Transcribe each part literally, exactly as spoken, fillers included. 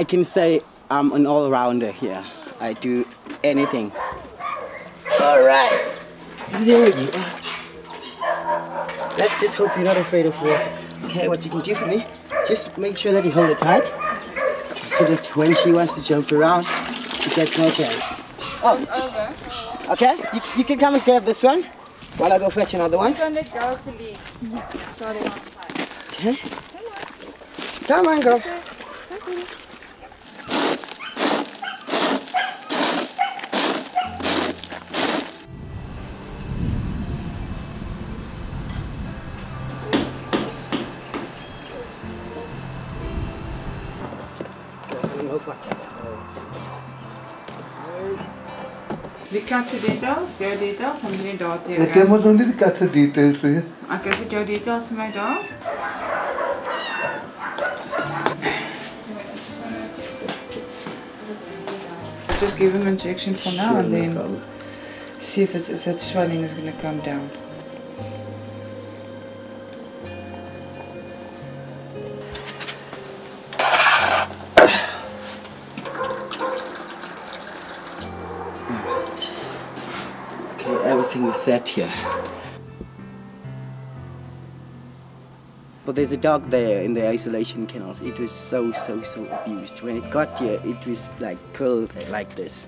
I can say I'm an all-rounder here. I do anything. All right, there you are. Let's just hope you're not afraid of water. Okay, what you can do for me, just make sure that you hold it tight, so that when she wants to jump around, she gets no chance. Oh, over. Okay, you, you can come and grab this one, while I go fetch another one. I'm going to go to leagues. Okay. Come on, girl. The cat's details, your details, and my dog. I came out only the cat's details. I can see your details, my dog. Just give him injection for now and then see if, it's, if that swelling is going to come down. Everything is set here. But there's a dog there in the isolation kennels. It was so, so, so abused. When it got here, it was like curled like this.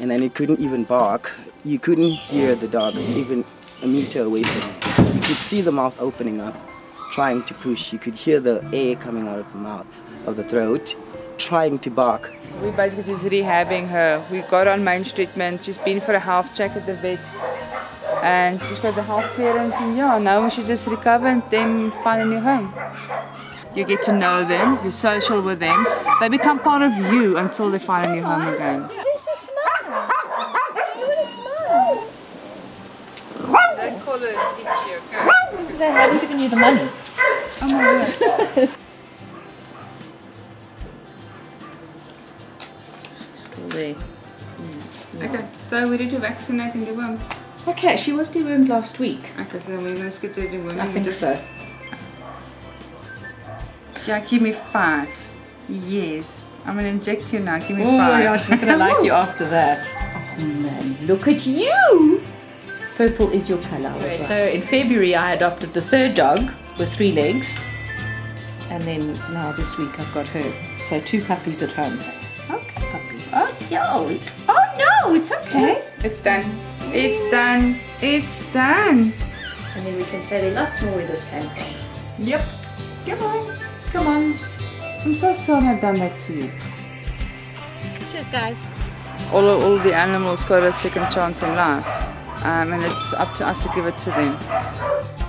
And then it couldn't even bark. You couldn't hear the dog even a meter away from it. You could see the mouth opening up, trying to push. You could hear the air coming out of the mouth, of the throat, trying to bark. We're basically just rehabbing her. We got on mange treatment. She's been for a half check at the vet. And she's got the half clearance, and yeah, now she just recovered, then find a new home. You get to know them, you're social with them. They become part of you until they find a new home again. Who's the smile? Who's the smile? Don't call her itchy, okay? They haven't given you the money. Oh my God. There. Mm. Okay, so we did to vaccinate and deworm. Okay, she was dewormed last week. Okay, so we're going to skip the deworming. I think just... so. Yeah, give me five. Yes. I'm going to inject you now. Give me oh five. Oh my gosh, I'm going to like you after that. Oh man, look at you! Purple is your colour. Okay, so right. In February I adopted the third dog with three legs. And then now this week I've got her. So two puppies at home. Okay, puppy. Oh, yo. Oh no, it's okay. It's done. It's done. It's done. And then we can say there lots more with this campaign. Yep. Come on. Come on. I'm so sorry I've done that to you. Cheers, guys. All all the animals got a second chance in life, um, and it's up to us to give it to them.